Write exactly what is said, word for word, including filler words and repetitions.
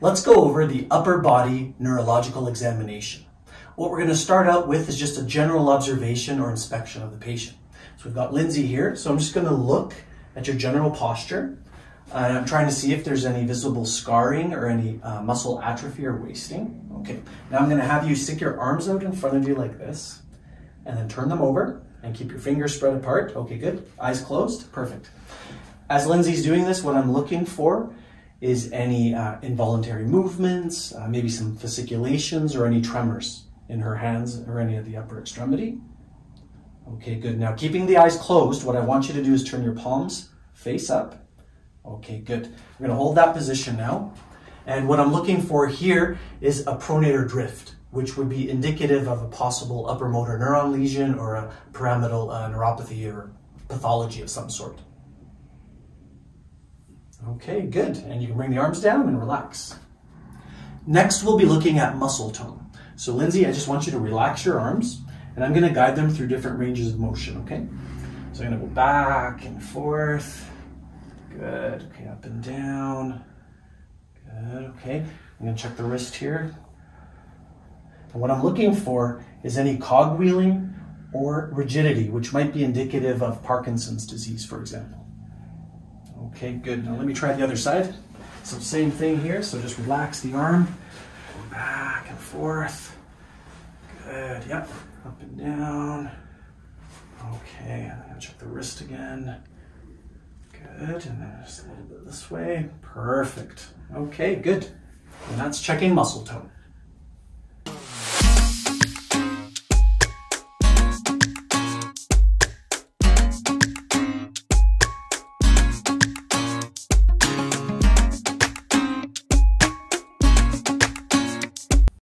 Let's go over the upper body neurological examination. What we're going to start out with is just a general observation or inspection of the patient. So we've got Lindsay here, so I'm just going to look at your general posture. Uh, and I'm trying to see if there's any visible scarring or any uh, muscle atrophy or wasting. Okay, now I'm going to have you stick your arms out in front of you like this, and then turn them over and keep your fingers spread apart. Okay, good. Eyes closed. Perfect. As Lindsay's doing this, what I'm looking for is any uh, involuntary movements, uh, maybe some fasciculations or any tremors in her hands or any of the upper extremity. Okay, good. Now, keeping the eyes closed, what I want you to do is turn your palms face up. Okay, good. We're going to hold that position now. And what I'm looking for here is a pronator drift, which would be indicative of a possible upper motor neuron lesion or a pyramidal uh, neuropathy or pathology of some sort. Okay, good. And you can bring the arms down and relax. Next, we'll be looking at muscle tone. So Lindsay, I just want you to relax your arms, and I'm going to guide them through different ranges of motion, okay? So I'm going to go back and forth. Good. Okay, up and down. Good. Okay. I'm going to check the wrist here. And what I'm looking for is any cogwheeling or rigidity, which might be indicative of Parkinson's disease, for example. Okay, good. Now let me try the other side. So same thing here. So just relax the arm, go back and forth. Good. Yep. Up and down. Okay. I'm gonna check the wrist again. Good. And then just a little bit this way. Perfect. Okay, good. And that's checking muscle tone.